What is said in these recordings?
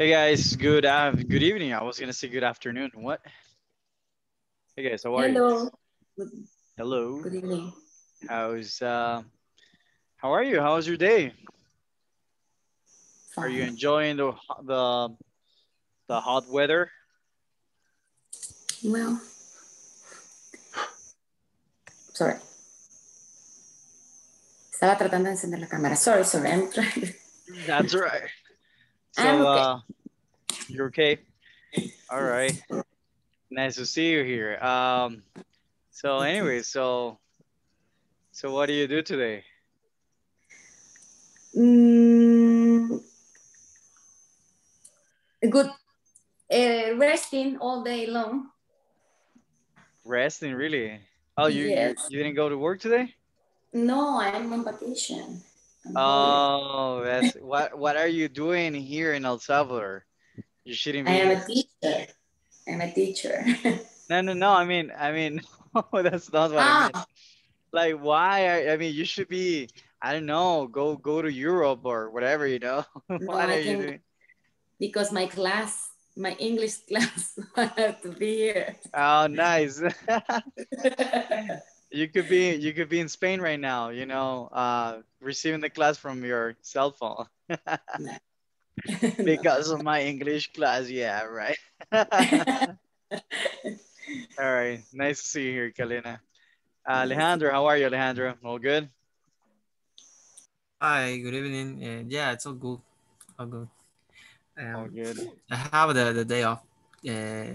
Hey guys, good evening. I was gonna say good afternoon. What? Hey guys, how are you? Hello. Good evening. How are you? How's your day? Fine. Are you enjoying the hot weather? Well, sorry. Estaba tratando de encender la cámara. Sorry, I'm trying. That's all right. So, I'm okay. You're okay? All right. Nice to see you here. So anyway, so what do you do today? Good. Resting all day long. Resting, really? Oh, you didn't go to work today? No, I'm on vacation. Oh, that's what are you doing here in El Salvador? You shouldn't be. I'm a teacher. No. I mean, that's not what I meant. Like, why? I mean, you should be. I don't know. Go to Europe or whatever. You know. What are you doing? Because my English class, I have to be here. Oh, nice. You could be in Spain right now, you know, receiving the class from your cell phone. Because of my English class, yeah, right. All right, nice to see you here, Kalina. Alejandro, how are you, Alejandro? All good? Hi, good evening. Yeah, it's all good. All good. All good. I have the day off. Yeah.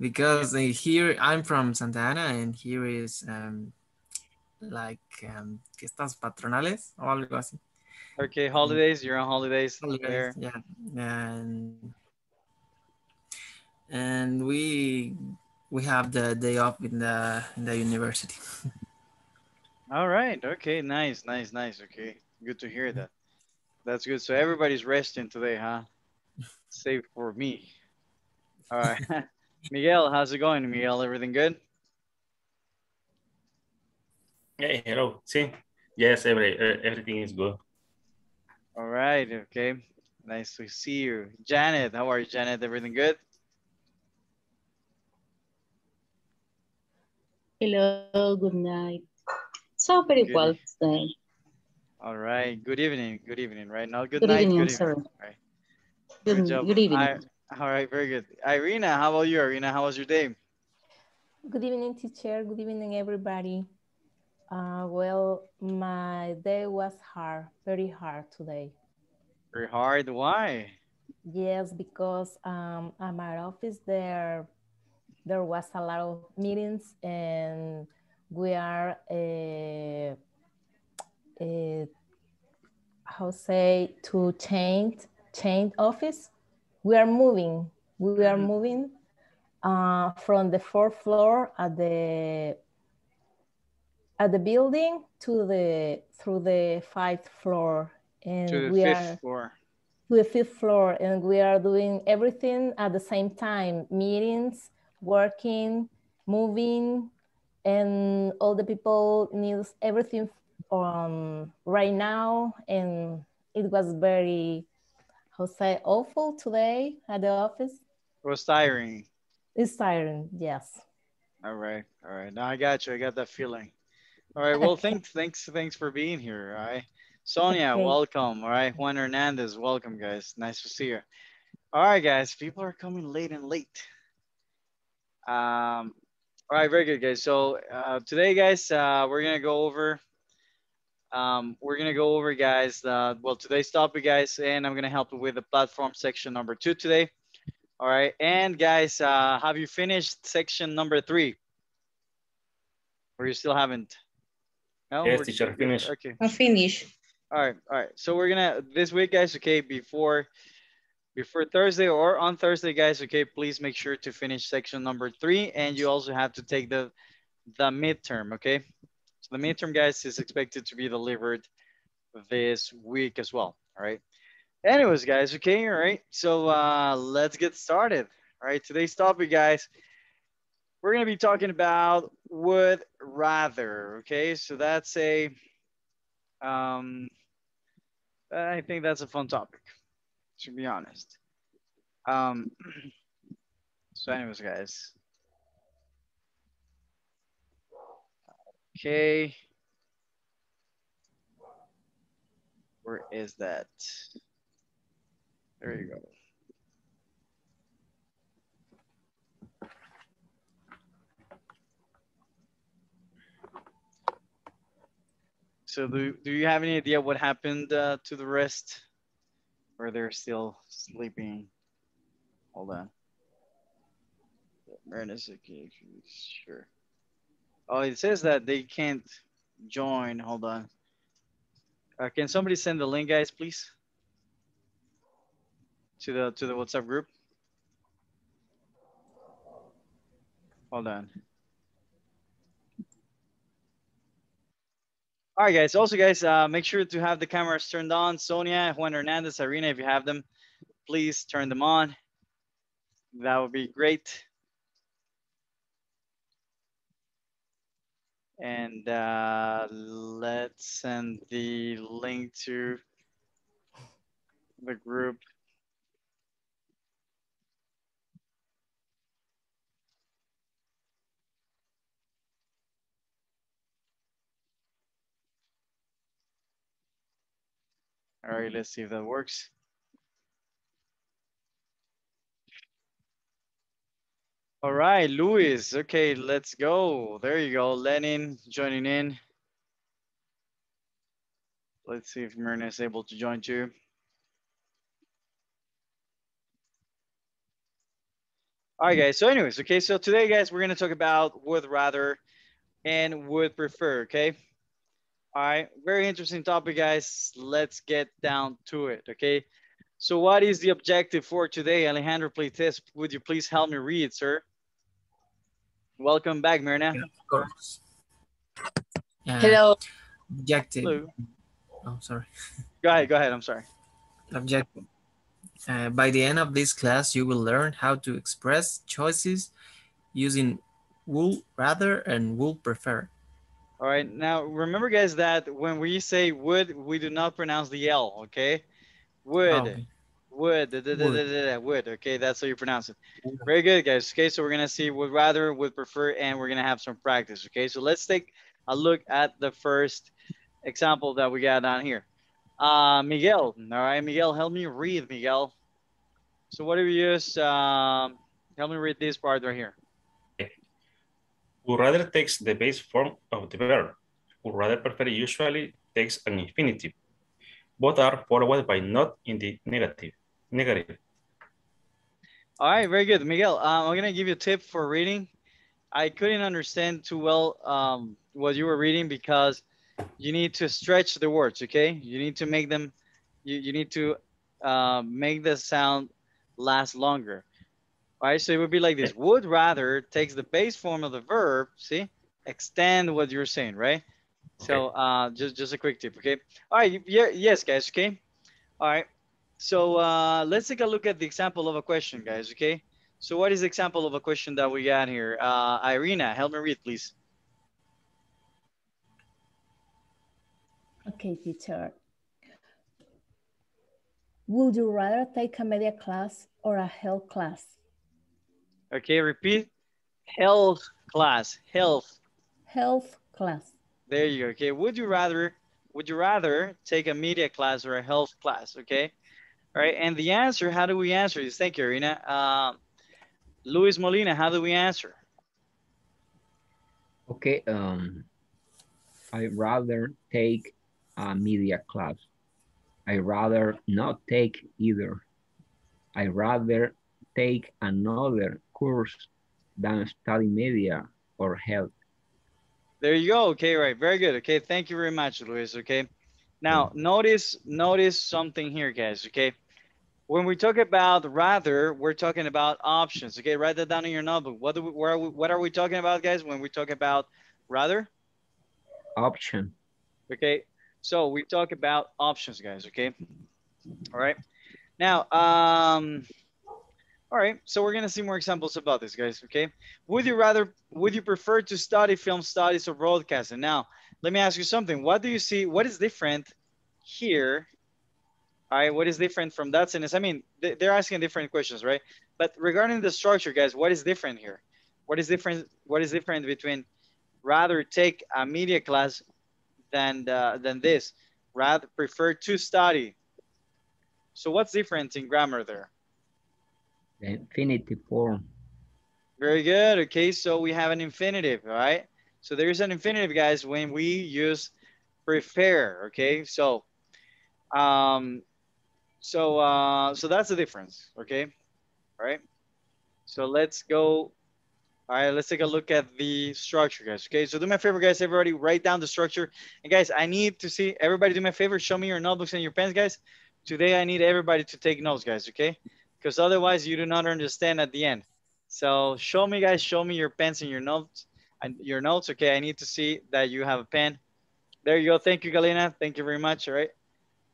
Because here I'm from Santa Ana, and here is like fiestas patronales or algo así. Okay, holidays. You're on holidays there. Yeah, and we have the day off in the university. All right. Okay. Nice. Okay. Good to hear that. That's good. So everybody's resting today, huh? Save for me. All right. Miguel, how's it going, Miguel? Everything good? Hey, hello. See? Yes, everything is good. All right. Okay. Nice to see you. Janet, how are you, Janet? Everything good? Hello. Good night. So very well today. All right. Good evening. Good evening. Right now. Good night. Good evening. Sorry. All right. Good evening. All right, very good. Irina, how about you, Irina? How was your day? Good evening, teacher. Good evening, everybody. Well, my day was hard, very hard today. Very hard? Why? Yes, because at my office there was a lot of meetings, and we are, to change office. We are moving from the fourth floor at the building through the fifth floor, and to the fifth floor, and we are doing everything at the same time: meetings, working, moving, and all the people need everything right now, and it was very. Awful today at the office. It was tiring. It's tiring, yes. All right. Now I got you. I got that feeling. All right. Well, thanks for being here. All right, Sonia, welcome. All right, Juan Hernandez, welcome, guys. Nice to see you. All right, guys. People are coming late. All right, very good, guys. So today, guys, we're gonna go over, guys, today's topic, guys, and I'm gonna help you with the platform section number 2 today. All right, and guys, have you finished section number 3? Or you still haven't? No? Yes, teacher, finish. Okay. I'll finish. All right. So we're gonna, this week, guys, okay, before Thursday or on Thursday, guys, okay, please make sure to finish section number 3, and you also have to take the midterm, okay? The midterm, guys, is expected to be delivered this week as well. All right. Anyways, guys. Okay. All right. So let's get started. All right. Today's topic, guys, we're going to be talking about would rather. Okay. So that's a I think that's a fun topic, to be honest. So anyways, guys. Okay. Where is that? There you go. So do you have any idea what happened to the rest? Or they're still sleeping? Hold on. Ernest, okay, sure. Oh, it says that they can't join. Hold on. Can somebody send the link, guys, please? To the WhatsApp group. Hold on. All right, guys. Also, guys, make sure to have the cameras turned on. Sonia, Juan Hernandez, Irina, if you have them, please turn them on. That would be great. And let's send the link to the group. All right, let's see if that works. All right, Luis. Okay, let's go. There you go. Lenin joining in. Let's see if Myrna is able to join too. All right, guys. So anyways, okay. So today, guys, we're going to talk about would rather and would prefer, okay? All right, very interesting topic, guys. Let's get down to it, okay? So what is the objective for today? Alejandro Pletis, would you please help me read, sir? Welcome back, Myrna. Yeah, of course. Hello. Objective. Hello. Oh, sorry. Go ahead, I'm sorry. Objective. By the end of this class, you will learn how to express choices using would rather and would prefer. All right, now remember, guys, that when we say would, we do not pronounce the L, okay? Would, okay, that's how you pronounce it. Very good, guys, okay, so we're gonna see would rather, would prefer, and we're gonna have some practice, okay? So let's take a look at the first example that we got down here. Miguel, all right, Miguel, help me read, Miguel. So what do we use? Help me read this part right here. Would rather takes the base form of the verb. Would rather prefer usually takes an infinitive. Both are followed by not in the negative. All right, very good, Miguel. I'm gonna give you a tip for reading. I couldn't understand too well what you were reading because you need to stretch the words. Okay, you need to make them. You need to make the sound last longer. All right, so it would be like this. Would rather takes the base form of the verb, see? Extend what you're saying, right? Okay. So just a quick tip, okay? All right, yeah, yes, guys, okay? All right, so let's take a look at the example of a question, guys, okay? So what is the example of a question that we got here? Irina, help me read, please. Okay, teacher. Would you rather take a media class or a health class? Okay, repeat. Health class. Health. Health class. There you go. Okay. Would you rather take a media class or a health class? Okay. All right. And the answer, how do we answer this? Thank you, Irina. Luis Molina, how do we answer? Okay. I'd rather take a media class. I'd rather not take either. I'd rather take another course than study media or health. There you go. Okay, right. Very good. Okay, thank you very much, Luis. Okay, now notice something here, guys. Okay, when we talk about rather, we're talking about options. Okay, write that down in your notebook. What are we talking about, guys? When we talk about rather, option. Okay, so we talk about options, guys. Okay, all right. Now, all right, so we're gonna see more examples about this, guys, okay? Would you prefer to study film studies or broadcasting? Now, let me ask you something. What do you see, what is different here What is different from that sentence? I mean, they're asking different questions, right? But regarding the structure, guys, what is different here? What is different between rather take a media class than this? Rather prefer to study. So what's different in grammar there? The infinitive form. Very good. Okay, so we have an infinitive, all right? So there's an infinitive, guys, when we use prefer, okay? So so that's the difference, okay? All right. So let's go. All right, let's take a look at the structure, guys. Okay, so do me a favor, guys. Everybody write down the structure. And guys, I need to see everybody do me a favor. Show me your notebooks and your pens, guys. Today I need everybody to take notes, guys, okay? Because otherwise you do not understand at the end. So show me, guys, show me your pens and your notes okay? I need to see that you have a pen. There you go. Thank you, Galena. Thank you very much. All right.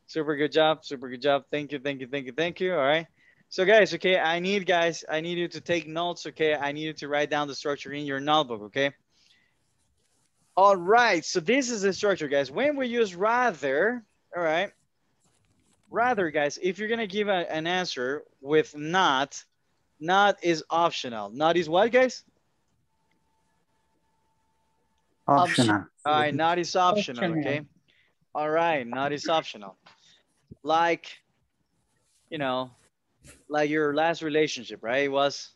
Super good job. Super good job. Thank you. Thank you. Thank you. Thank you. All right. So guys, okay, I need you to take notes, okay? I need you to write down the structure in your notebook, okay? All right, so this is the structure, guys. When we use rather, all right, rather, guys, if you're gonna give an answer with not, not is optional. Not is what, guys? Optional. All right, not is optional, okay? All right, not is optional. Like, you know, like your last relationship, right? It was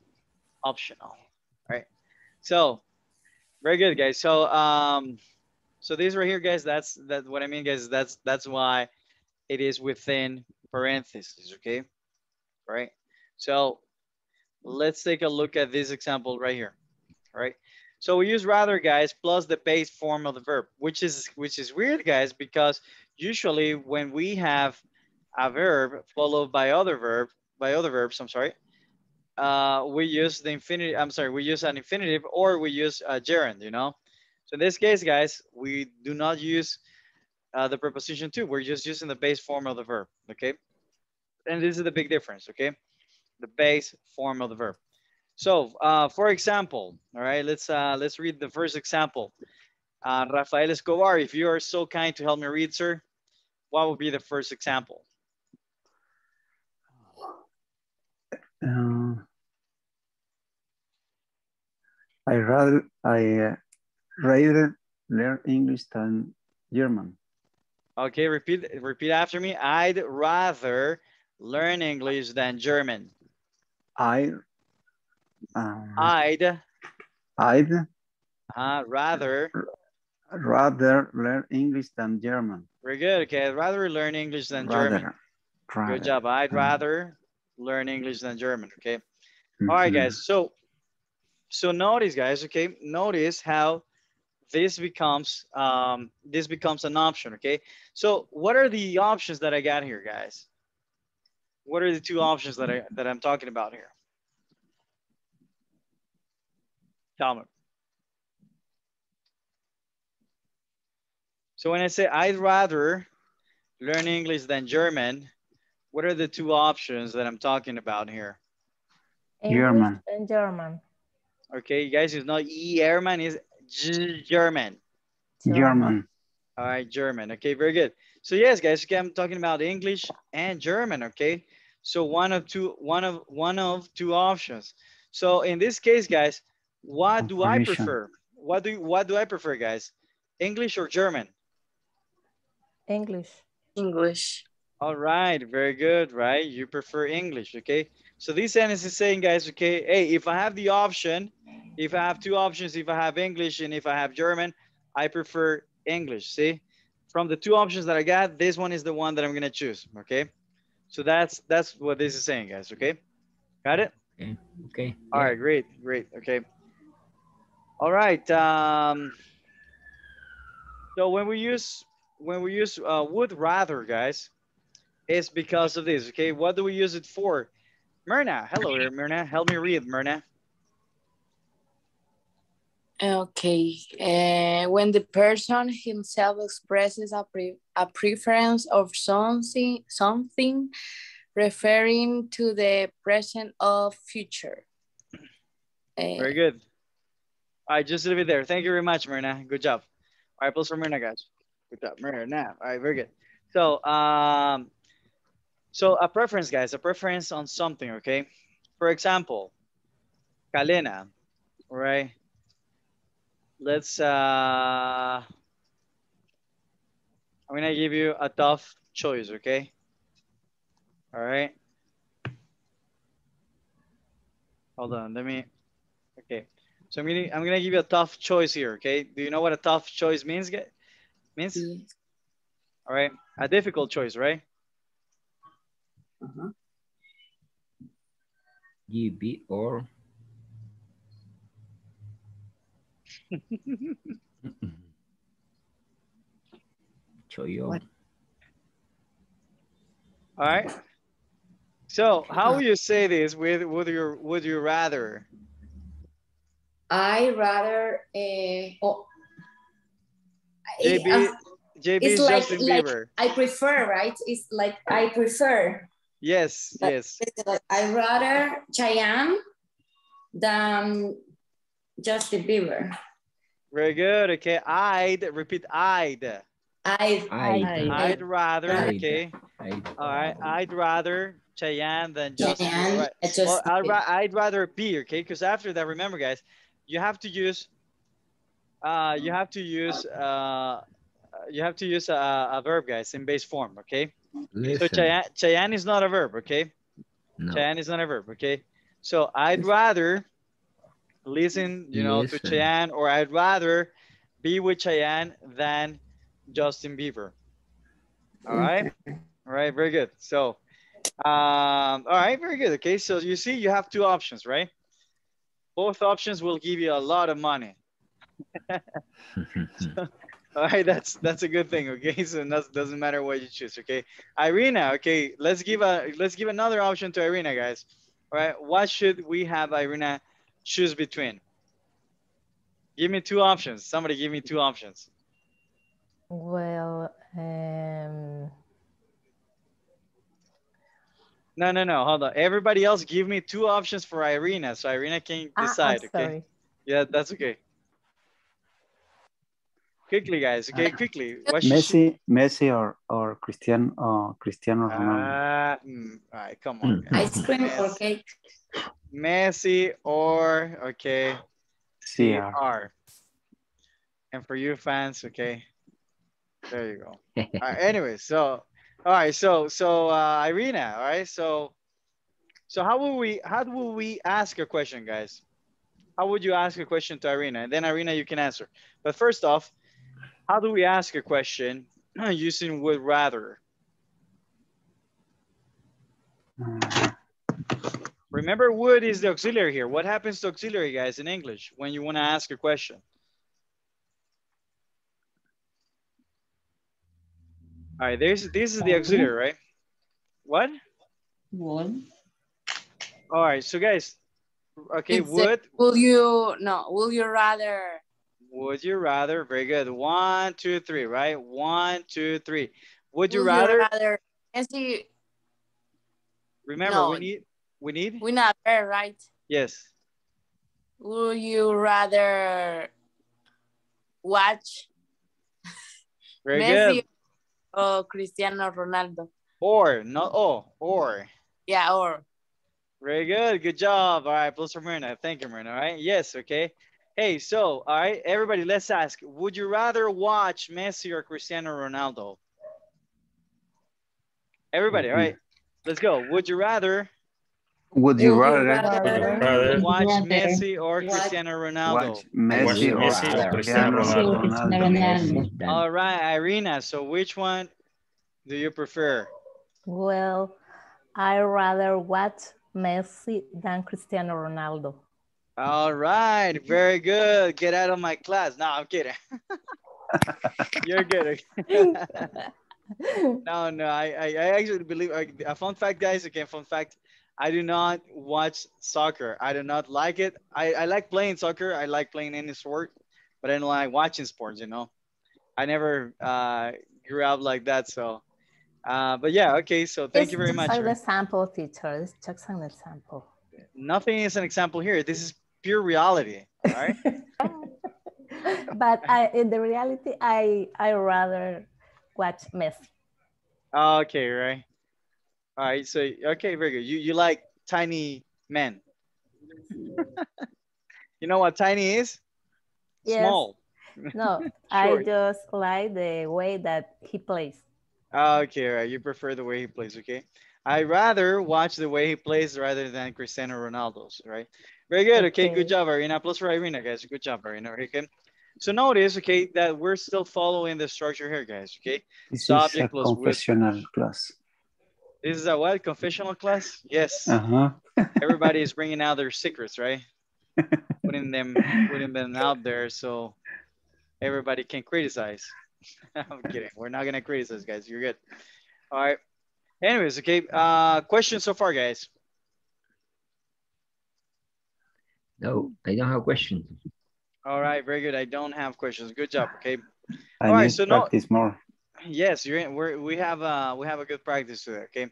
optional, right? So very good, guys. So so these right here, guys, that's what I mean, guys. That's why it is within parentheses, okay? Right? So let's take a look at this example right here. All right, so we use rather, guys, plus the base form of the verb, which is weird, guys, because usually when we have a verb followed by other verbs, I'm sorry, we use the infinitive, I'm sorry, we use an infinitive or we use a gerund, you know? So in this case, guys, we do not use the preposition to, we're just using the base form of the verb, okay? And this is the big difference, okay? The base form of the verb. So for example, all right, let's read the first example. Rafael Escobar, if you are so kind to help me read, sir, what would be the first example? I rather learn English than German. Okay, repeat after me. I'd rather learn English than German. I'd rather learn English than German. Very good. Okay, I'd rather learn English than German. Good job. I'd rather learn English than German, okay? Mm-hmm. All right, guys, so notice, guys, okay? Notice how this becomes an option, okay? So what are the options that I got here, guys? What are the two options that I'm talking about here? Tell me. So when I say I'd rather learn English than German, what are the two options that I'm talking about here? German. And German. Okay, you guys, it's not German, it's German. German. All right, German. Okay, very good. So yes, guys, okay, I'm talking about English and German, okay? So one of two options. So in this case, guys, what do I prefer? What do I prefer, guys? English or German? English. English. All right, very good, right? You prefer English, okay? So this sentence is saying, guys, okay, hey, if I have the option, if I have two options, if I have English and if I have German, I prefer English, see? From the two options that I got, this one is the one that I'm gonna choose, okay? So that's what this is saying, guys, okay? Got it? Okay. Okay. All right, great, great, okay. All right, so when we use would rather, guys, it's because of this, okay? What do we use it for? Myrna, hello there, Myrna. Help me read, Myrna. Okay. When the person himself expresses a preference of something, referring to the present or future. Very good. All right, just leave it there. Thank you very much, Myrna. Good job. All right, plus for Myrna, guys. Good job, Myrna. All right, very good. So, So a preference, guys, a preference on something, okay? For example, cadena, right? Let's, I'm gonna give you a tough choice, okay? All right. Hold on, let me, okay. So I'm gonna give you a tough choice here, okay? Do you know what a tough choice means? Yes. All right, a difficult choice, right? Uh-huh. GB or Choyo. What? All right. So how will you say this with would you rather? I rather JB is like, Justin Bieber. Like I prefer, right? It's like I prefer. Yes, but yes. I rather Chayanne than Justin Bieber. Very good. Okay. I'd rather Chayanne than Justin Bieber. Right. Well, I'd rather be, okay? Because after that, remember, guys, you have to use a verb, guys, in base form, okay? Listen. So Chayanne is not a verb, okay? No. Chayanne is not a verb, okay? So I'd rather listen, you know, to Chayanne, or I'd rather be with Chayanne than Justin Bieber. All right? All right, very good. So, all right, very good, okay? So you see, you have two options, right? Both options will give you a lot of money. So, all right, that's a good thing, okay? So that doesn't matter what you choose, okay? Irina, okay, let's give another option to Irina, guys. All right, what should we have Irina choose between? Give me two options. Somebody give me two options. Well, no, hold on. Everybody else give me two options for Irina so Irina can decide, okay? Yeah, that's okay. Quickly, guys. Okay, quickly. Messi or Cristiano Ronaldo. All right, come on. Guys. Ice cream or cake. Messi or okay. CR. And for you fans, okay. There you go. All right. Anyway, so all right, so Irina. All right, so how will we ask a question, guys? How would you ask a question to Irina? And then Irina, you can answer. But first off. How do we ask a question using would rather? Remember, would is the auxiliary here. What happens to auxiliary, guys, in English when you want to ask a question? All right, this is the auxiliary, right? What? Would. All right, so guys, okay, it's would. Will you rather? Would you rather? Very good. 1, 2, 3, right? 1, 2, 3. Would you rather? Remember, no. We need. We're not there, right? Yes. Would you rather watch very Messi good. Or Cristiano Ronaldo? Or not? Oh, or. Yeah, or. Very good. Good job. All right, plus for Myrna. Thank you, Myrna. All right. Yes. Okay. Hey, so, all right, everybody, let's ask, would you rather watch Messi or Cristiano Ronaldo? Everybody, all right, let's go. Would you rather? Would you rather watch Messi or Cristiano Ronaldo? Watch Messi or Cristiano Ronaldo. All right, Irina, so which one do you prefer? Well, I rather watch Messi than Cristiano Ronaldo. All right, very good. Get out of my class. No, I'm kidding. You're good. No, I actually believe, a fun fact, guys, okay, fun fact, I do not watch soccer. I do not like it. I like playing soccer. I like playing any sport, but I don't like watching sports, you know. I never grew up like that, so. But yeah, okay, so thank you very much. It's just an example, teacher. It's just an example. Nothing is an example here. This is pure reality, all right? But I rather watch Messi. Okay, right. All right, so okay, very good. You like tiny men. You know what tiny is? Yes. Small. No, I just like the way that he plays. Okay, right. You prefer the way he plays, okay? I rather watch the way he plays rather than Cristiano Ronaldo's, right? Very good, okay. Good job, Irina. Applause for Irina, guys. Good job, Irina. Okay. So notice, okay, that we're still following the structure here, guys, okay? This subject is a confessional class. This is a what? Confessional class? Yes. Uh-huh. Everybody is bringing out their secrets, right? Putting them out there so everybody can criticize. I'm kidding. We're not going to criticize, guys. You're good. All right. Anyways, okay. Questions so far, guys? No, I don't have questions. All right, very good. I don't have questions. Good job. Okay. All right. So practice more. Yes, you're in. We have a good practice today. Okay.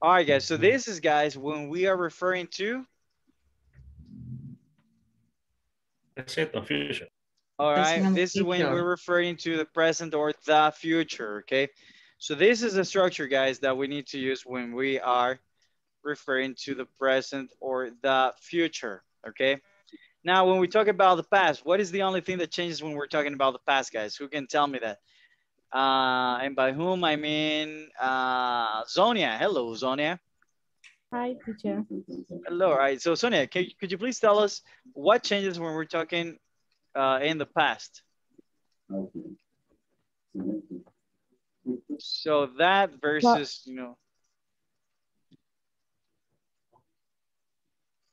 All right, guys. So this is, guys, when we are referring to. That's it. The future. All right. This is when we're referring to the present or the future. Okay. So this is the structure, guys, that we need to use when we are referring to the present or the future. Okay. Now, when we talk about the past, what is the only thing that changes when we're talking about the past, guys? Who can tell me that? And by whom, I mean Sonia. Hello, Sonia. Hi, teacher. Hello. All right. So, Sonia, could you please tell us what changes when we're talking in the past? So that versus, you know.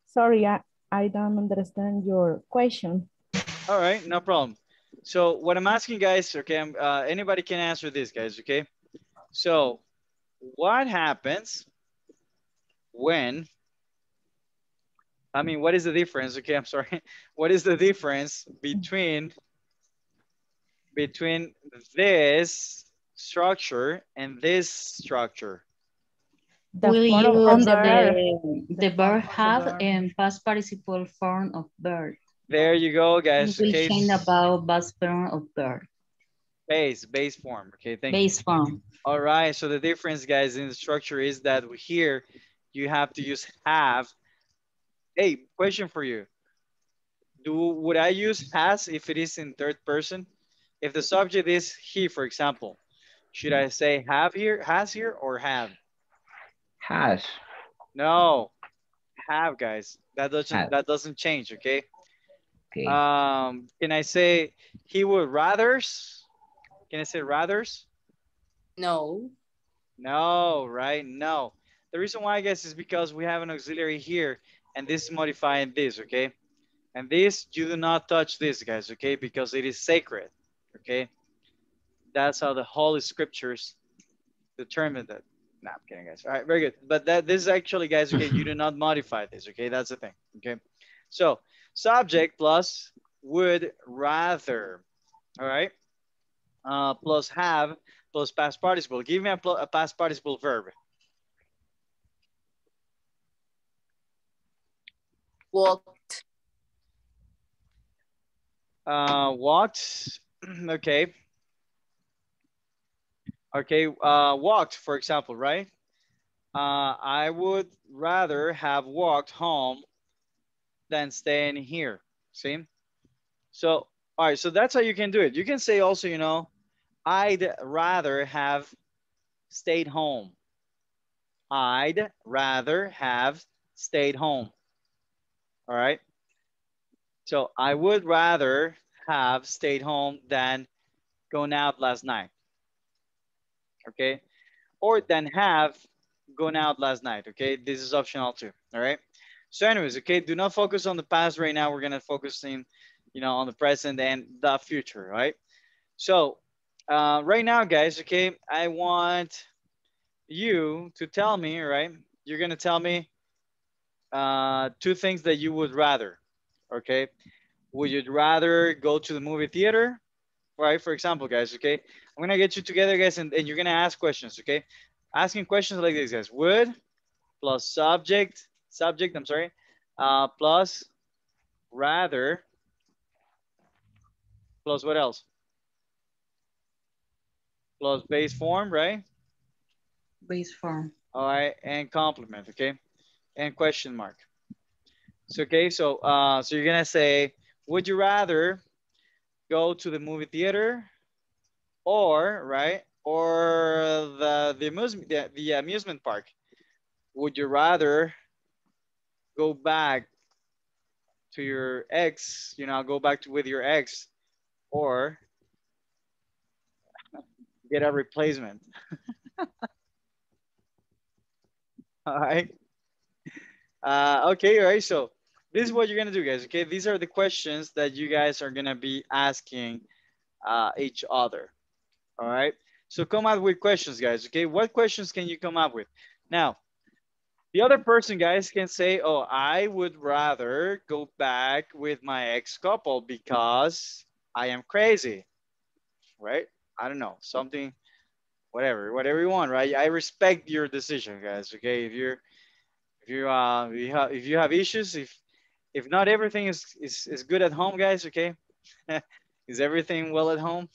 Sorry, I don't understand your question. All right, no problem. So what I'm asking, guys, okay, anybody can answer this, guys, okay? So what happens when, I mean, what is the difference? Okay, I'm sorry. What is the difference between this structure and this structure? Will you use the verb have and past participle form of verb? There you go, guys. We'll change about base form of verb. Base form. Okay, thank you. Base form. All right. So the difference, guys, in the structure is that here you have to use have. Hey, question for you. Would I use has if it is in third person? If the subject is he, for example, should I say have here, has here, or have? Has. No, have, guys. That doesn't change. Okay. Okay. Can I say he would rathers? Can I say rathers? No. No, right? No. The reason why, I guess, is because we have an auxiliary here, and this is modifying this. Okay. And this, you do not touch this, guys. Okay, because it is sacred. Okay. That's how the Holy Scriptures determine that. No, I'm kidding, guys. All right, very good. But this is actually, guys, okay, you do not modify this, okay? That's the thing, okay? So, subject plus would rather, all right? Plus have plus past participle. Give me a past participle verb. Walked. Walked, okay. Okay, walked, for example, right? I would rather have walked home than staying here, see? So, all right, so that's how you can do it. You can say also, you know, I'd rather have stayed home. I'd rather have stayed home, all right? So I would rather have stayed home than going out last night. Okay, or then have gone out last night. Okay, this is optional too. All right. So, anyways, okay, do not focus on the past right now. We're gonna focus in, you know, on the present and the future. Right. So, right now, guys. Okay, I want you to tell me. Right. You're gonna tell me two things that you would rather. Okay. Would you rather go to the movie theater? Right, for example, guys, okay? I'm gonna get you together, guys, and you're gonna ask questions, okay? Asking questions like this, guys. Would plus subject, I'm sorry, plus rather, plus what else? Plus base form, right? Base form. all right, and compliment, okay, and question mark. So, okay, so so you're gonna say, would you rather go to the movie theater or, right, or the amusement park? Would you rather go back to your ex, you know, go back to with your ex, or get a replacement? All right. Okay, all right. So this is what you're gonna do, guys. Okay, these are the questions that you guys are gonna be asking each other. All right. So come up with questions, guys. Okay, what questions can you come up with? Now, the other person, guys, can say, "Oh, I would rather go back with my ex couple because I am crazy," right? I don't know, something, whatever you want, right? I respect your decision, guys. Okay, if you have issues, if not everything is good at home, guys. Okay, is everything well at home?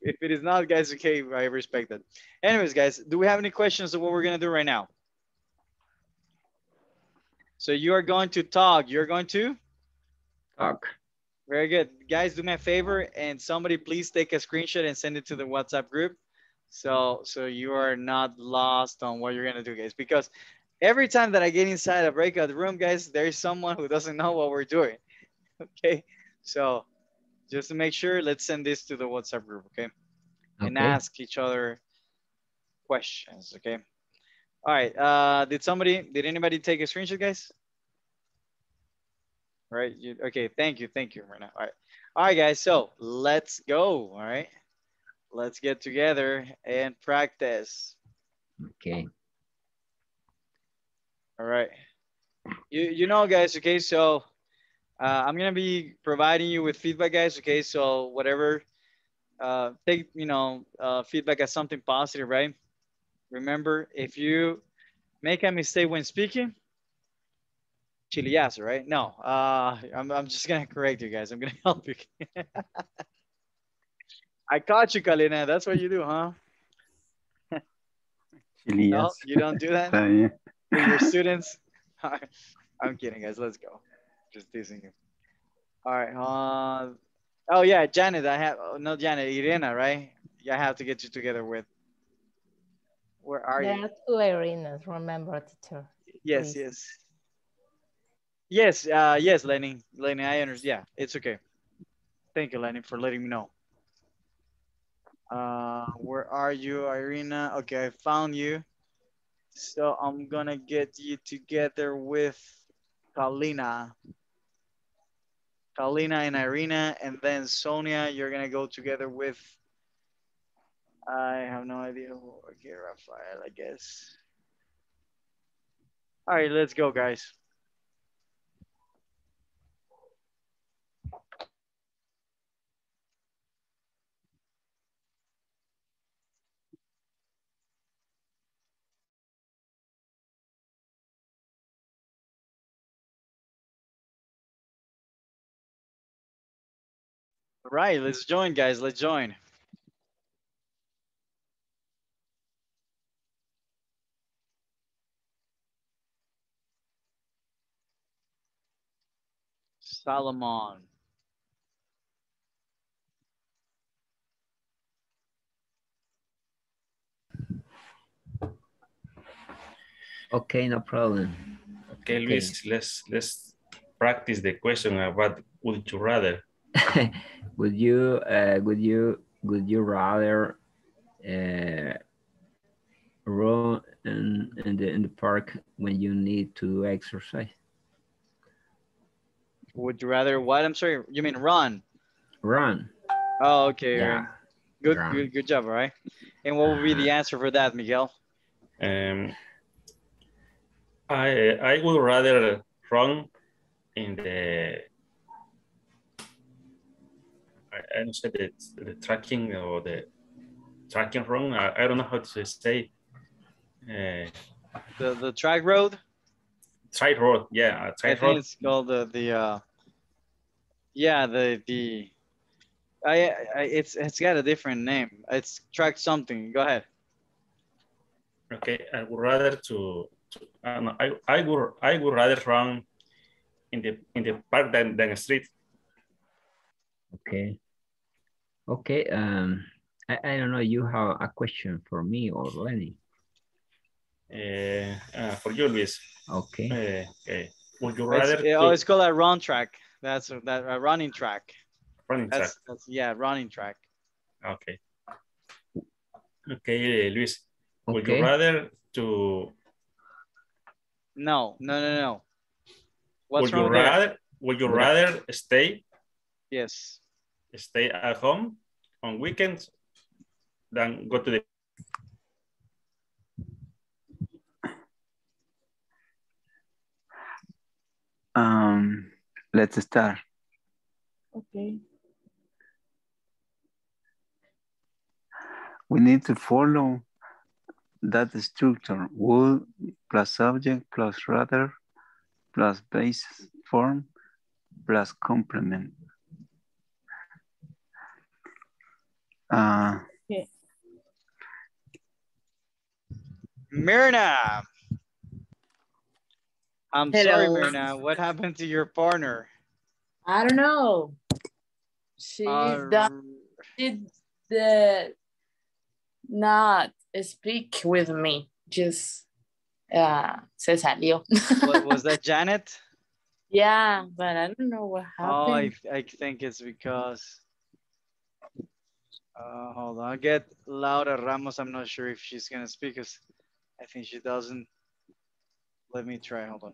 If it is not, guys, okay, I respect that. Anyways, guys, do we have any questions of what we're gonna do right now? So you are going to talk. You're going to talk. Very good. Guys, do me a favor and somebody please take a screenshot and send it to the WhatsApp group so you are not lost on what you're going to do, guys. Because every time that I get inside a breakout room, guys, there is someone who doesn't know what we're doing. Okay. So just to make sure, let's send this to the WhatsApp group, okay? And ask each other questions, okay? All right. Did anybody take a screenshot, guys? Right. Okay. Thank you, Marina. All right. All right, guys. So let's go. All right. Let's get together and practice. Okay. All right. You know, guys. Okay. So I'm gonna be providing you with feedback, guys. Okay. So whatever, take feedback as something positive, right? Remember, if you make a mistake when speaking. Chiliazo, right? No, I'm just gonna correct you guys. I'm gonna help you. I caught you, Kalina. That's what you do, huh? Chiliazo. No, you don't do that with your students. I'm kidding, guys. Let's go. Just teasing you. All right. Oh yeah, Janet. Irena, right? Yeah, I have to get you together with. Where are you? There are two Irenas. Remember, teacher. Yes, please. Yes. Yes, yes, Lenny, I understand. Yeah, it's okay. Thank you, Lenny, for letting me know. Where are you, Irina? Okay, I found you. So I'm gonna get you together with Kalina. Kalina and Irina, and then Sonia, you're gonna go together with, I have no idea who, okay, Rafael, I guess. All right, let's go, guys. Right, let's join, guys. Let's join. Solomon. Okay, no problem. Okay, Luis, let's practice the question about would you rather. Would you rather run in the park when you need to exercise? Would you rather what? I'm sorry. You mean run? Run. Oh, okay. Yeah. Right. Good job. All right. And what would be the answer for that, Miguel? I would rather run in the. I don't say the tracking or the tracking wrong. I don't know how to say. The track road? Track road, yeah. Track road. I think it's called it's got a different name. It's track something. Go ahead. Okay, I would rather I would rather run in the park than the street. Okay. Okay. I don't know. You have a question for me or Lenny? For you, Luis. Okay. Okay. Would you rather? It's called a run track. That's a running track. Running track. Yeah, running track. Okay. Okay, Luis. Okay. Would you rather to? No. What's wrong? Would you rather stay? Yes. Stay at home on weekends than go to the. Let's start. Okay. We need to follow that structure: would plus subject plus rather plus base form plus complement. Okay. Myrna. I'm sorry, Myrna. What happened to your partner? I don't know. She's did not speak with me. Just se salió. Was that Janet? Yeah, but I don't know what happened. Oh, I think it's because. Hold on. Get Laura Ramos. I'm not sure if she's gonna speak because I think she doesn't. Let me try. Hold on.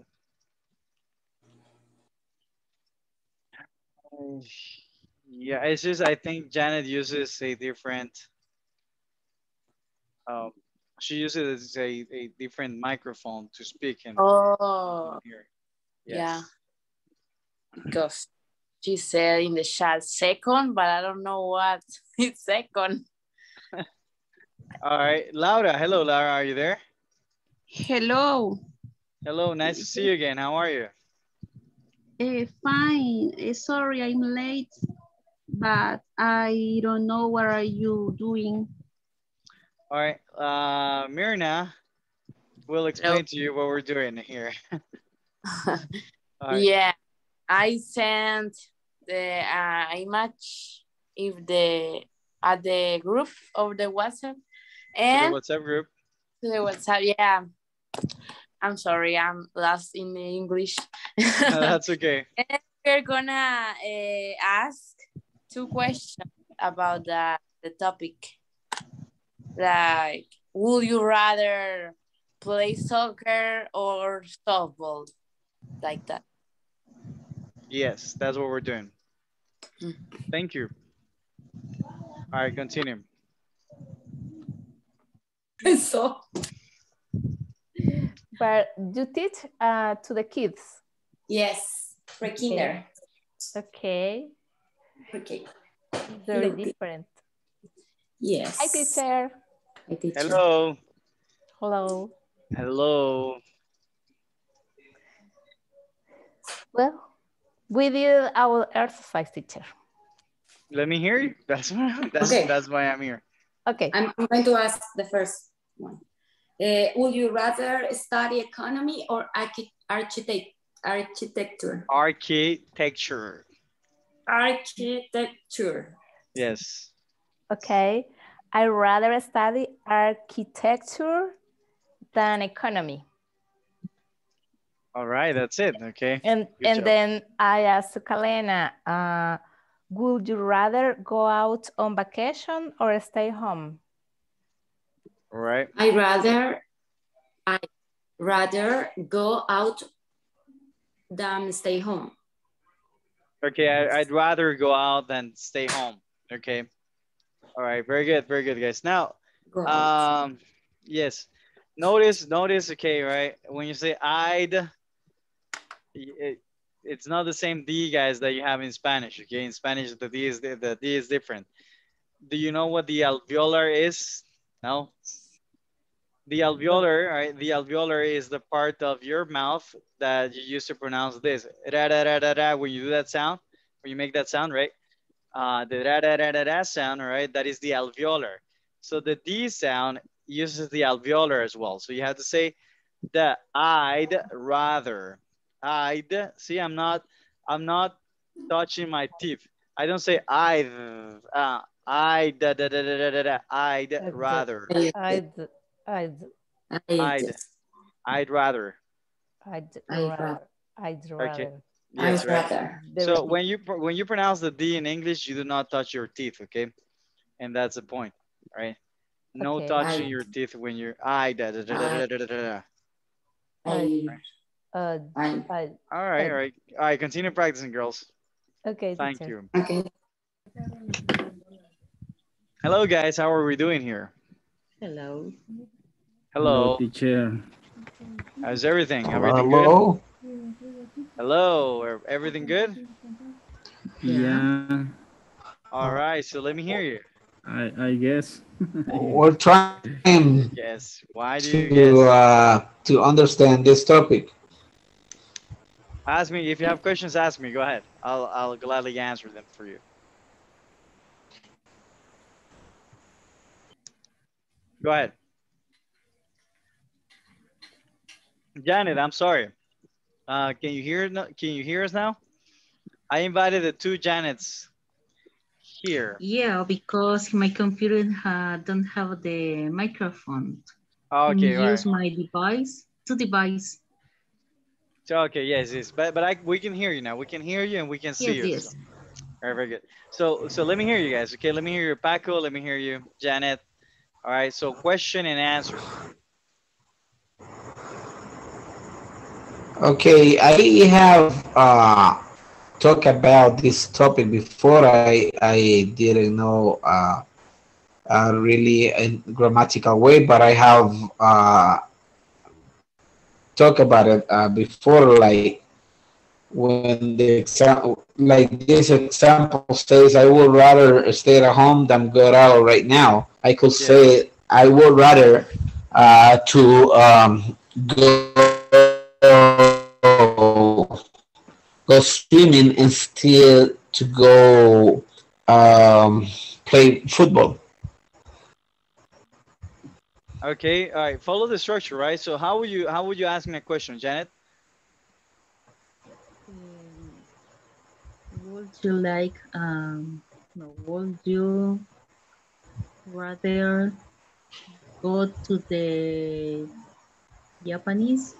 Yeah, it's just I think Janet uses a different. She uses a different microphone to speak in. Oh. Here. Yes. Yeah. Because she said in the chat second, but I don't know what it's second. All right, Laura. Hello, Laura. Are you there? Hello. Hello. Nice to see you again. How are you? Fine. Sorry, I'm late, but I don't know what are you doing. All right, Myrna will explain to you what we're doing here. Right. Yeah, I sent the image at the group of the WhatsApp and to the WhatsApp group. To the WhatsApp, yeah. I'm sorry, I'm lost in English. No, that's okay. And we're gonna ask two questions about the topic. Like, would you rather play soccer or softball? Like that. Yes, that's what we're doing. Thank you. All right, continue. So. But you teach to the kids? Yes, for kinder. Okay. Okay. Very different. Yes. Hi, teacher. Hi, teacher. Hello. Hello. Hello. Well, we did our exercise, teacher. Let me hear you. That's why I'm here. Okay. I'm going to ask the first one. Would you rather study economy or architecture? Architecture. Architecture. Yes. Okay. I'd rather study architecture than economy. All right, that's it. Okay. And then I asked Kalena, would you rather go out on vacation or stay home? All right. I'd rather go out than stay home. Okay, I'd rather go out than stay home. Okay. All right, very good, guys. Now, yes, notice, okay, right? When you say I'd, it's not the same D, guys, that you have in Spanish, okay? In Spanish, the D is different. Do you know what the alveolar is? No? The alveolar, right? The alveolar is the part of your mouth that you use to pronounce this. Ra-ra-ra-ra-ra, when you do that sound, when you make that sound, right? The ra-ra-ra-ra sound, right? That is the alveolar. So the D sound uses the alveolar as well. So you have to say the I'd rather. I'd, see, I'm not touching my teeth. I don't say I'd rather. I'd rather. I'd rather. Okay. Yes, right. So when you pronounce the D in English, you do not touch your teeth, okay? And that's the point, right? No touching your teeth when you're All right. Continue practicing, girls. Okay. Thank you. Okay. Hello, guys. How are we doing here? Hello. Hello, teacher. How's everything? Everything good? Hello, everything good? Yeah. All right, so let me hear you. I guess. We're trying. Yes. Why do you guess? To understand this topic. Ask me if you have questions. Ask me. Go ahead. I'll gladly answer them for you. Go ahead. Janet, I'm sorry. Can you hear us now? I invited the two Janets here. Yeah, because my computer don't have the microphone. Okay, right. Use my device, So, okay, yes, but we can hear you now. We can hear you and we can see you. Yes. All right, very good. So let me hear you guys. Okay, let me hear you, Paco. Let me hear you, Janet. All right. So question and answer. Okay, I have talked about this topic before. I didn't know really in grammatical way, but I have talked about it before, like when the example, like this example says, I would rather stay at home than go out right now. I could say I would rather go swimming instead to go play football. Okay, all right. Follow the structure, right? So how would you ask me a question, Janet? Would you rather go to the Japanese?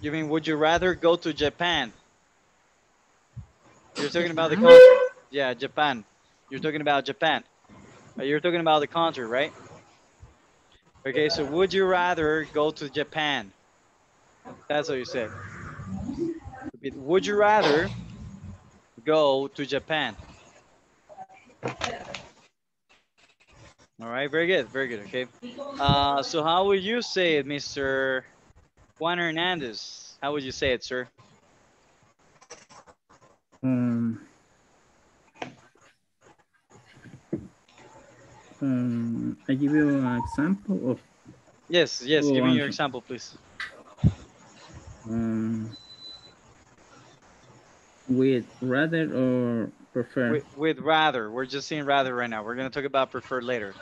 You mean, would you rather go to Japan? You're talking about the country. Yeah, Japan. You're talking about Japan. You're talking about the country, right? Okay, so would you rather go to Japan? That's what you said. Would you rather go to Japan? All right, very good, very good, okay. So how would you say it, Mr. Juan Hernandez? How would you say it, sir? I give you an example of. Yes. Give me your example, please. With rather or prefer. With rather, we're just seeing rather right now. We're gonna talk about prefer later.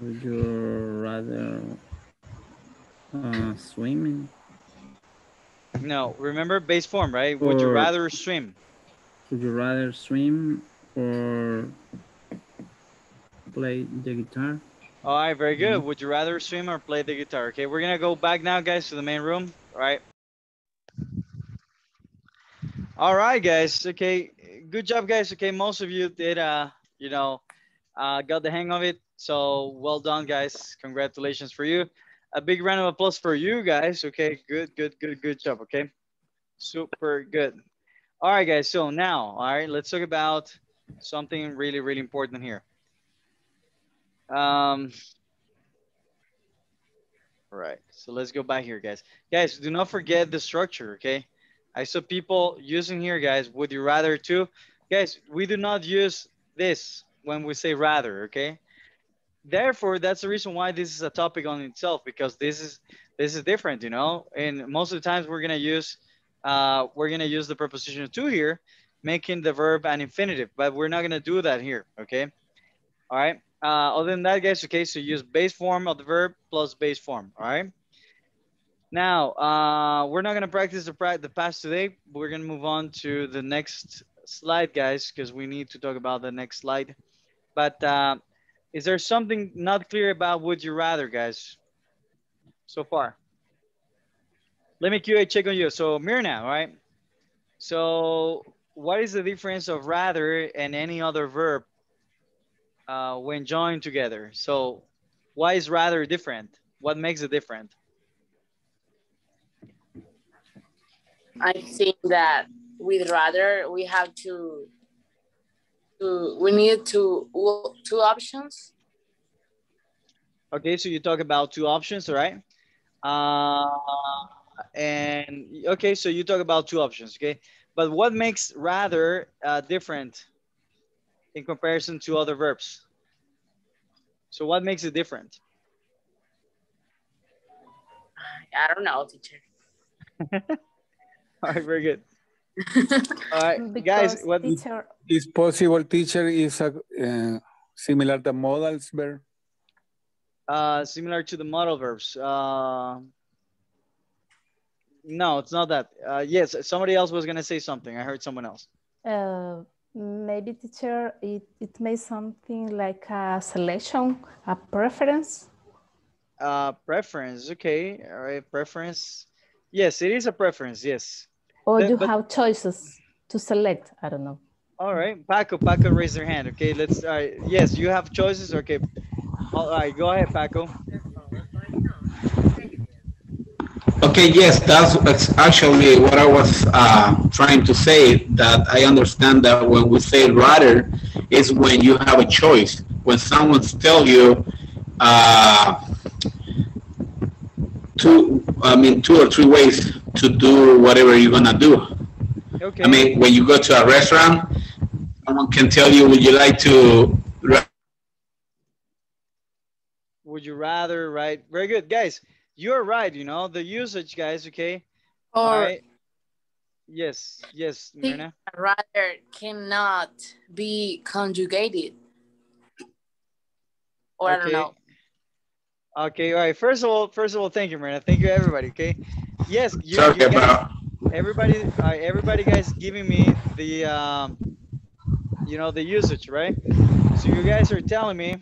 Would you rather swimming? No, remember base form, right? Or would you rather swim? Would you rather swim or play the guitar? All right, very good. Mm-hmm. Would you rather swim or play the guitar? Okay, we're gonna go back now, guys, to the main room. All right. All right, guys. Okay. Good job, guys. Okay, most of you did, got the hang of it. So well done, guys. Congratulations for you. A big round of applause for you guys. Okay, good job. Okay, super good. All right, guys. So now, all right, let's talk about something really, really important here. All right. So let's go back here, guys. Guys, do not forget the structure. Okay. I saw people using here, guys, would you rather to? Guys, we do not use this when we say rather, okay? Therefore, that's the reason why this is a topic on itself, because this is different, you know? And most of the times we're gonna use we're going to use the preposition to here, making the verb an infinitive, but we're not going to do that here, okay? All right. Other than that, guys, okay, so use base form of the verb plus base form, all right? Now, we're not going to practice the past today. We're going to move on to the next slide, guys, because we need to talk about the next slide. But is there something not clear about would you rather, guys, so far? Let me QA check on you. So Mirna, all right? So what is the difference of rather and any other verb when joined together? So why is rather different? What makes it different? I think that with rather we have two options. Okay, so you talk about two options, all right? And okay, so you talk about two options, okay? But what makes rather different in comparison to other verbs? So what makes it different? I don't know, teacher. All right, very good. All right, because guys, what is possible, teacher, is a, similar to modals verb? Similar to the modal verbs. No, it's not that. Yes, somebody else was going to say something. I heard someone else. Maybe, teacher, it may something like a selection, a preference. Preference, okay. All right, preference. Yes, it is a preference, yes. Or you have choices to select, I don't know. All right, Paco raised their hand. Okay, let's, all right. Yes, you have choices, okay. All right, go ahead, Paco. Okay, yes, that's actually what I was trying to say, that I understand that when we say rather, is when you have a choice. When someone tells you two or three ways to do whatever you're going to do. Okay. I mean, when you go to a restaurant, someone can tell you, would you rather, right? Very good, guys. You're right, you know, the usage, guys, okay? Or, all right. Yes, Mirna. Rather cannot be conjugated. Or okay. I don't know. Okay, all right. First of all, thank you, Mirna. Thank you, everybody, okay? Yes, you guys, everybody, guys, giving me the, you know, the usage, right? So you guys are telling me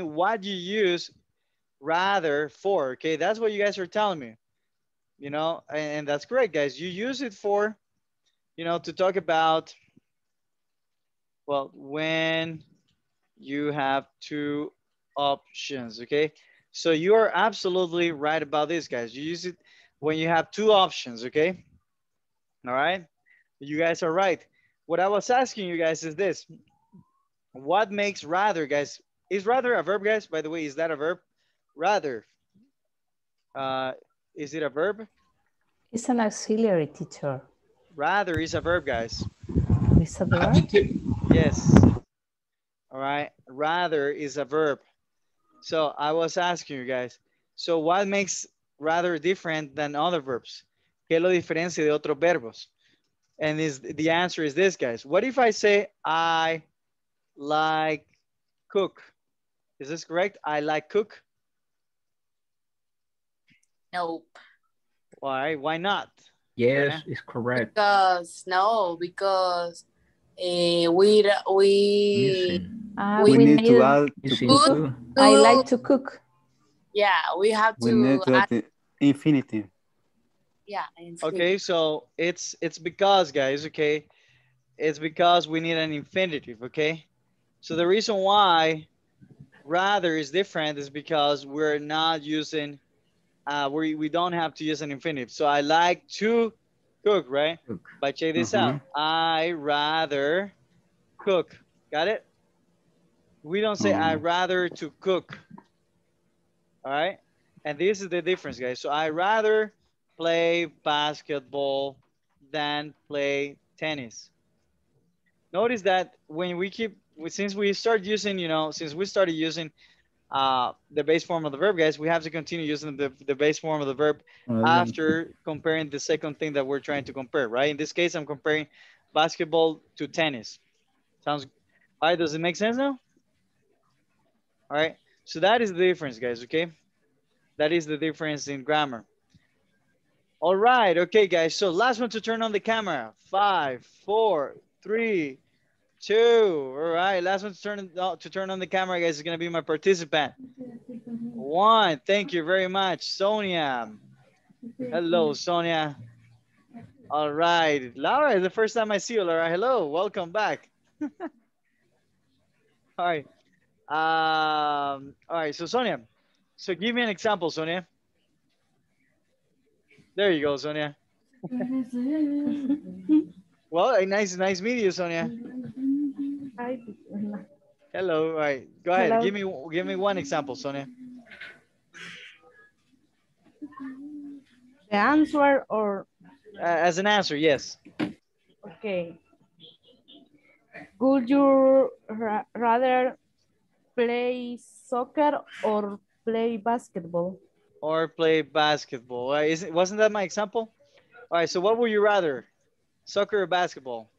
what you use rather for, okay? That's what you guys are telling me, you know, and that's correct, guys. You use it for, you know, to talk about, well, when you have two options, okay? So you are absolutely right about this, guys. You use it when you have two options, okay? All right, you guys are right. What I was asking you guys is this: what makes rather, guys? Is rather a verb, guys? By the way, is that a verb? Rather, is it a verb? It's an auxiliary, teacher. Rather is a verb, guys. It's a verb? Yes. All right. Rather is a verb. So I was asking you guys, so what makes rather different than other verbs? ¿Qué lo diferencia de otros verbos? And the answer is this, guys. What if I say, I like cook? Is this correct? I like cook? Nope. Why? Why not? Yes, it's correct. Because we need to add to cook. I like to cook. Yeah, we have to. We need to add the infinitive. Yeah. Infinitive. Okay, so it's because, guys. Okay, it's because we need an infinitive. Okay, so the reason why rather is different is because we're not using. We don't have to use an infinitive. So I like to cook, right? Cook. But check this out. I rather cook. Got it? We don't say I rather to cook. All right? And this is the difference, guys. So I rather play basketball than play tennis. Notice that when we started using the base form of the verb, guys, we have to continue using the base form of the verb after comparing the second thing that we're trying to compare, right? In this case, I'm comparing basketball to tennis. Sounds all right. Does it make sense now? All right. So that is the difference, guys, okay? That is the difference in grammar. All right. Okay, guys. So last one to turn on the camera. 5, 4, 3, 2. All right. Last one to turn on the camera, guys, is going to be my participant. 1. Thank you very much, Sonia. Hello, Sonia. All right. Laura, it's the first time I see you, Laura. Hello. Welcome back. All right. All right. So, Sonia. So give me an example, Sonia. There you go, Sonia. Well, nice meeting you, Sonia. Hi. Hello. All right. Go ahead. Hello. Give me one example, Sonia. The answer or as an answer, yes. Okay. Would you rather play soccer or play basketball? Or play basketball. Wasn't that my example? All right. So what would you rather? Soccer or basketball?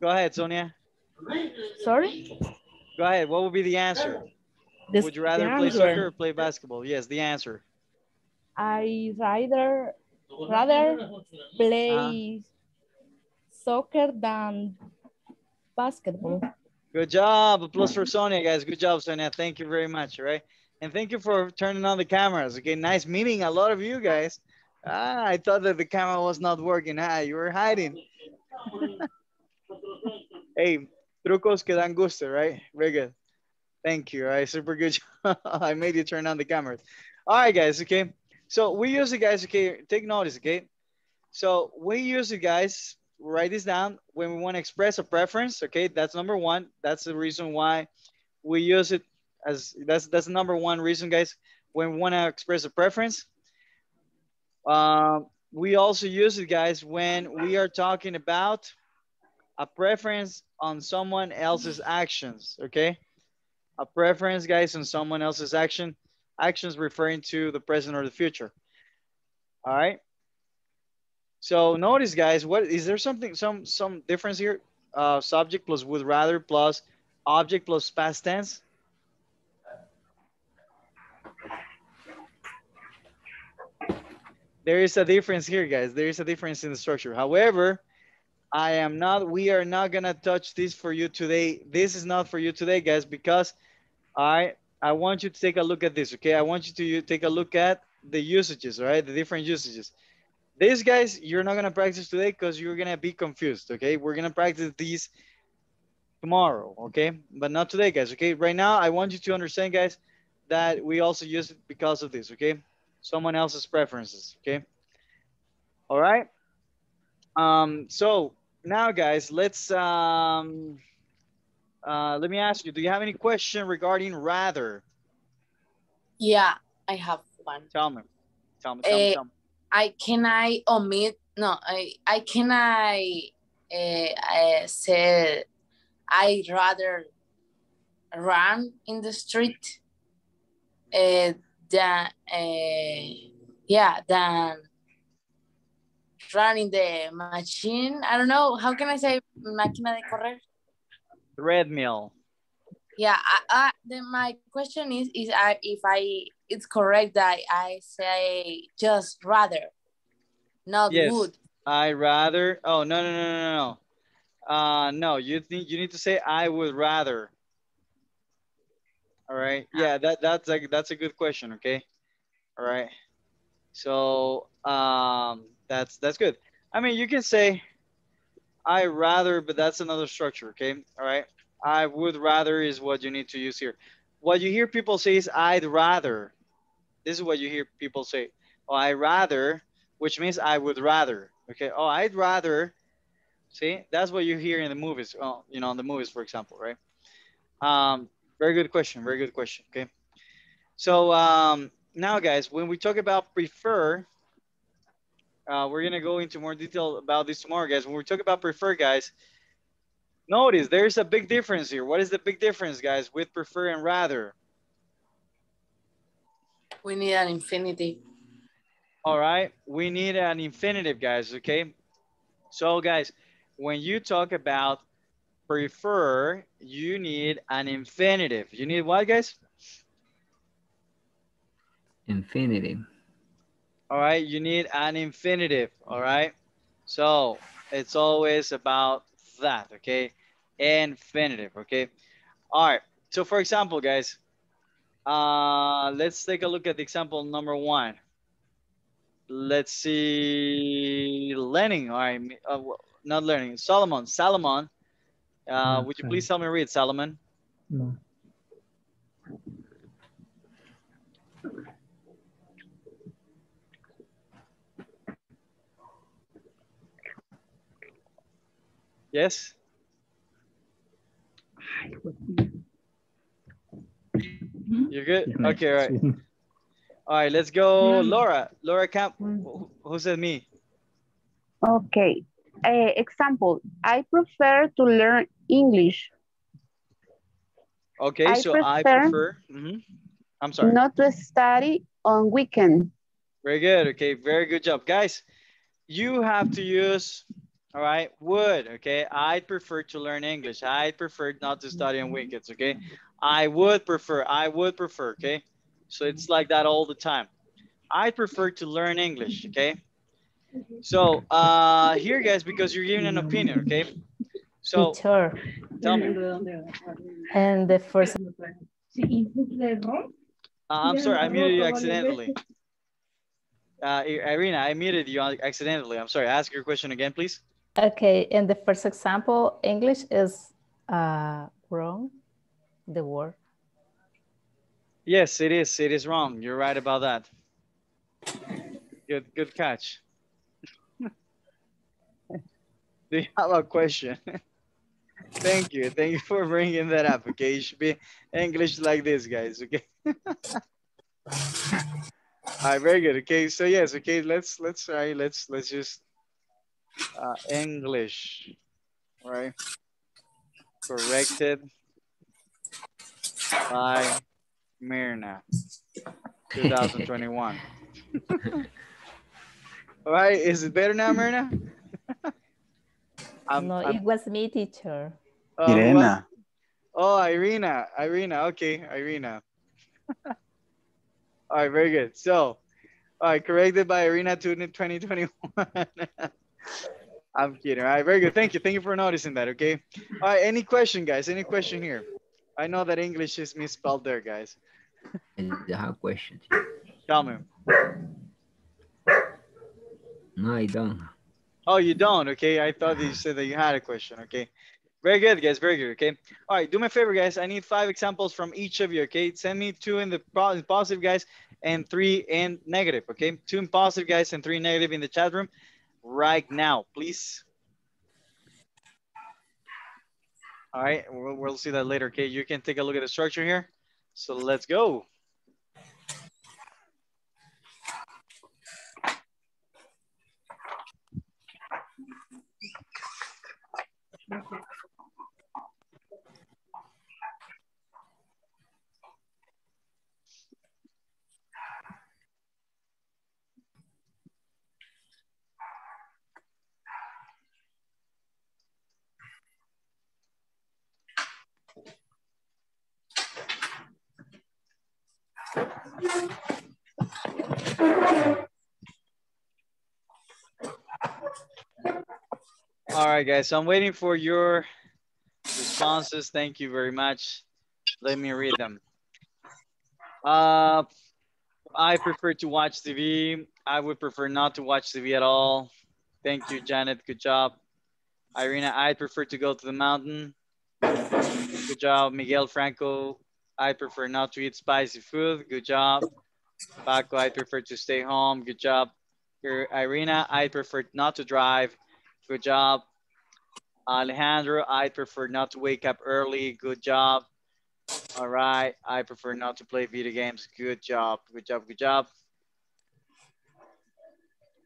Go ahead, Sonia. Sorry? Go ahead. What would be the answer? Would you rather play soccer or play basketball? Yes, the answer. I rather play soccer than basketball. Good job. Applause for Sonia, guys. Good job, Sonia. Thank you very much. All right. And thank you for turning on the cameras. Okay, nice meeting a lot of you guys. Ah, I thought that the camera was not working. Ah, you were hiding. Hey, trucos que dan gusto, right? Very good. Thank you. All right, super good job. I made you turn on the cameras. All right, guys, okay. So we use it, guys, okay. Take notice, okay. So we use it, guys. Write this down when we want to express a preference, okay. That's number one. That's the reason why we use it. That's the number one reason, guys, when we want to express a preference. We also use it, guys, when we are talking about a preference on someone else's actions, okay? A preference, guys, on someone else's actions referring to the present or the future. All right. So notice, guys, what is there something, some difference here? Subject plus would rather plus object plus past tense. There is a difference here, guys. There is a difference in the structure. However, we are not gonna touch this for you today. This is not for you today, guys, because I want you to take a look at this, okay? I want you to take a look at the usages, all right? The different usages. These guys, you're not gonna practice today because you're gonna be confused, okay? We're gonna practice these tomorrow, okay? But not today, guys, okay? Right now, I want you to understand, guys, that we also use it because of this, okay? Someone else's preferences, okay? All right. So now, guys, let's let me ask you, do you have any question regarding rather? Yeah, I have one. Tell me. I said I rather run in the street than running the machine. I don't know. How can I say máquina de correr? Treadmill. Yeah. My question is if it's correct that I say just rather, not yes, would. I rather. Oh, no. No, you need to say I would rather. All right. Yeah, that's a good question. Okay. All right. So that's good. I mean, you can say I rather, but that's another structure. Okay. All right. I would rather is what you need to use here. What you hear people say is I'd rather. This is what you hear people say. Oh, I rather, which means I would rather. Okay. Oh, I'd rather. See, that's what you hear in the movies. Oh, you know, in the movies, for example, right? Very good question. Very good question. Okay. So now, guys, when we talk about prefer, We're going to go into more detail about this tomorrow, guys. When we talk about prefer, guys, notice there's a big difference here. What is the big difference, guys, with prefer and rather? We need an infinitive. All right. We need an infinitive, guys, okay? So, guys, when you talk about prefer, you need an infinitive. You need what, guys? Infinitive. All right, you need an infinitive, all right? So it's always about that, okay? Infinitive, okay? All right, so for example, guys, let's take a look at the example number one. Let's see, learning, all right, not learning, Solomon, Salomon. Would you please help me read, Solomon? No. Yes. You're good? Okay, all right. All right, let's go, Laura. Laura Camp, who said me? Okay. Example, I prefer to learn English. Okay, I prefer. Mm-hmm. I'm sorry. Not to study on weekend. Very good. Okay, very good job. Guys, you have to use... All right, would, okay? I'd prefer to learn English. I'd prefer not to study on weekends, okay? I would prefer, okay? So it's like that all the time. I prefer to learn English, okay? So here, guys, because you're giving an opinion, okay? So tell me. And the first... I'm sorry, I muted you accidentally. Irina, I muted you accidentally. I'm sorry, ask your question again, please. Okay, in the first example, English is wrong, the word. Yes, it is wrong. You're right about that. Good catch. Do you have a question? Thank you for bringing that up, okay? It should be English like this, guys, okay? All right, very good. Okay, so yes, okay, let's just English, all right? Corrected by Mirna, 2021. All right, is it better now, Mirna? No, it was me, teacher. Irina. Irina. Okay, Irina. All right, very good. So, all right, corrected by Irina 2021. I'm kidding. All right, very good. Thank you for noticing that, okay? All right, any question, guys? Any question here? I know that English is misspelled there, guys. I have a question. Tell me. No, I don't. Oh, you don't? Okay, I thought that you said that you had a question, okay? Very good, guys. Very good. Okay. All right. Do me a favor, guys. I need 5 examples from each of you. Okay. Send me 2 in the positive, guys, and 3 in negative. Okay. 2 in positive, guys, and 3 negative in the chat room right now, please. All right. We'll see that later. Okay. You can take a look at the structure here. So let's go. All right, guys, so I'm waiting for your responses. Thank you very much. Let me read them. I prefer to watch TV. I would prefer not to watch TV at all. Thank you, Janet. Good job. Irina, I prefer to go to the mountain. Good job. Miguel Franco, I prefer not to eat spicy food. Good job. Paco, I prefer to stay home. Good job. Irina, I prefer not to drive. Good job. Alejandro, I prefer not to wake up early. Good job. All right. I prefer not to play video games. Good job. Good job. Good job.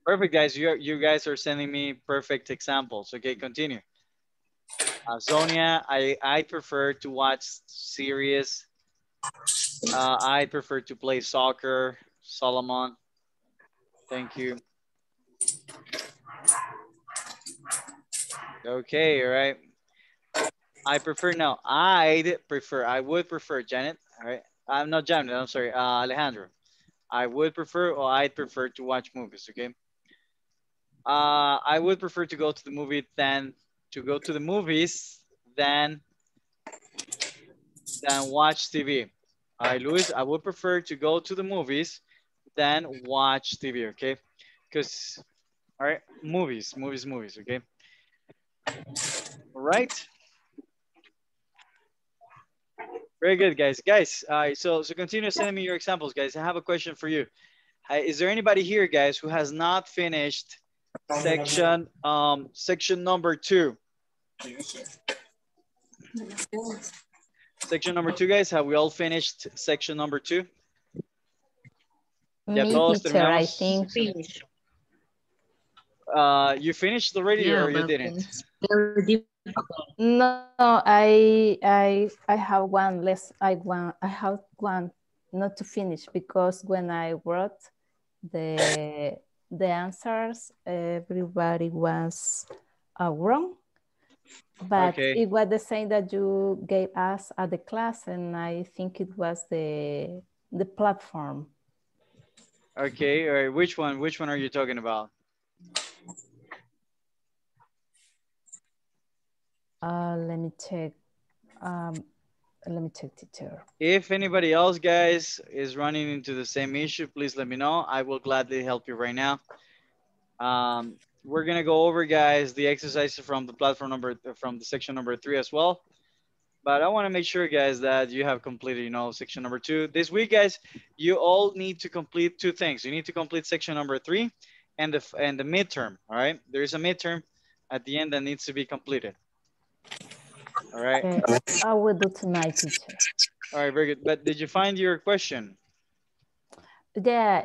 Perfect, guys. You guys are sending me perfect examples. Okay, continue. Sonia, I prefer to watch series. I prefer to play soccer. Solomon, thank you. Okay, all right. I would prefer, Janet. All right. I'm not Janet, I'm sorry, Alejandro. I'd prefer to watch movies, okay? I would prefer to go to the movie than watch TV. All right, Luis, I would prefer to go to the movies than watch TV, okay? Because, all right, movies, okay? All right. Very good, guys. All right, so continue sending me your examples, guys. I have a question for you. Is there anybody here, guys, who has not finished section number 2? Section number 2, guys. Have we all finished section number 2? Me, teacher, I think. You finished already, yeah, or you didn't? No, I have one less. I have one not to finish because when I wrote the answers, everybody was wrong. But okay, it was the same that you gave us at the class, and I think it was the platform. Okay, all right. Which one are you talking about? Let me check. Teacher. If anybody else, guys, is running into the same issue, please let me know. I will gladly help you right now. We're gonna go over, guys, the exercises from the section number 3 as well. But I want to make sure, guys, that you have completed, section number 2. This week, guys, you all need to complete 2 things. You need to complete section number 3 and the midterm, all right? There is a midterm at the end that needs to be completed, all right? Okay. I will do tonight, teacher. All right, very good. But did you find your question? Yeah,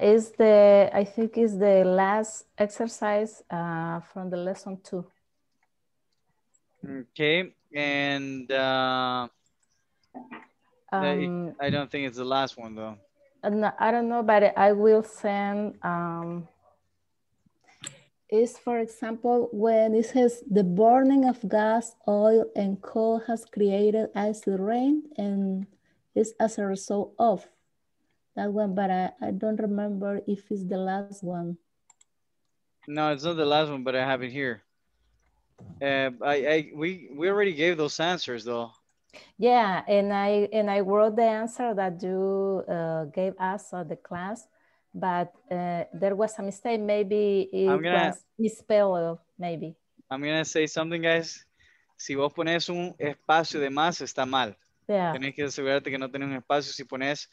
I think it's the last exercise from the lesson 2. Okay. And I don't think it's the last one though. No, I don't know, but I will send. Is for example when it says the burning of gas, oil, and coal has created icy rain, and is as a result of that one. But I don't remember if it's the last one. No, it's not the last one, but I have it here. We already gave those answers though. Yeah, and I wrote the answer that you gave us at the class, but there was a mistake. Maybe it was misspelled. Maybe. I'm gonna say something, guys. Si vos pones un espacio de más, está mal. Yeah. Tenés que asegurarte que no tenés un espacio. Si pones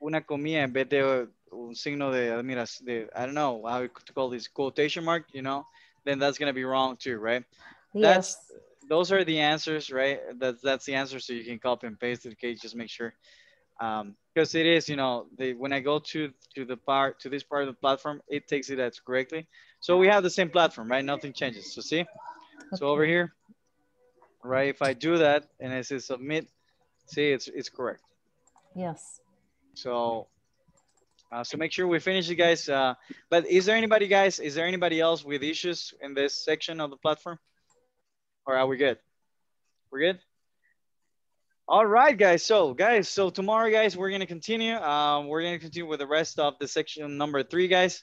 una comilla en vez de un signo de I don't know how to call this, quotation mark, then that's going to be wrong too, right? Yes. Those are the answers, right? That's the answer, so you can copy and paste it, okay? Just make sure. Because it is, when I go to this part of the platform, it takes it as correctly. So we have the same platform, right? Nothing changes, so see? Okay. So over here, right? If I do that and I say submit, see, it's correct. Yes. So... so make sure we finish it, guys. But is there anybody else with issues in this section of the platform? Or are we good? We're good? All right, guys. So tomorrow, guys, we're going to continue. With the rest of the section number 3, guys.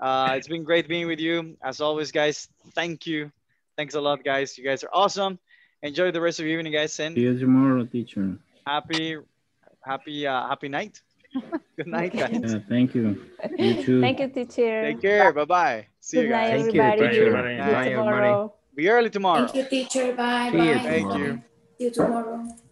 It's been great being with you. As always, guys, thank you. Thanks a lot, guys. You guys are awesome. Enjoy the rest of your evening, guys. And see you tomorrow, teacher. Happy night. Good night, guys. Yeah, thank you. You too. Thank you, teacher. Take care. Bye-bye. See you guys. Thank you, teacher. Bye. Be early tomorrow. Thank you, teacher. Bye. Thank you. See you tomorrow.